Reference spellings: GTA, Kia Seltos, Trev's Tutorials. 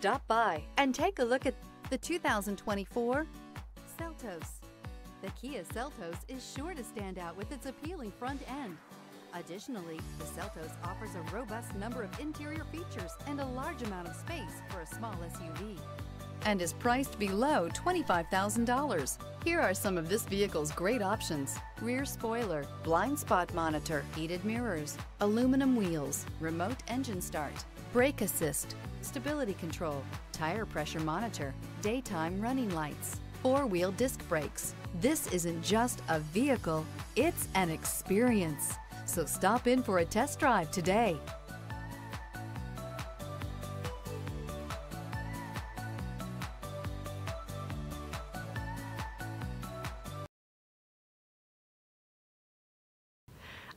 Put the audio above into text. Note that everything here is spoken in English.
Stop by and take a look at the 2024 Seltos. The Kia Seltos is sure to stand out with its appealing front end. Additionally, the Seltos offers a robust number of interior features and a large amount of space for a small SUV, and is priced below $25,000. Here are some of this vehicle's great options: rear spoiler, blind spot monitor, heated mirrors, aluminum wheels, remote engine start, brake assist, stability control, tire pressure monitor, daytime running lights, four-wheel disc brakes. This isn't just a vehicle, it's an experience. So stop in for a test drive today.